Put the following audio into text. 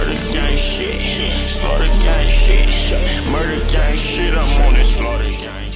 murder gang shit, slaughter gang shit, murder gang shit, I'm on this slaughter gang.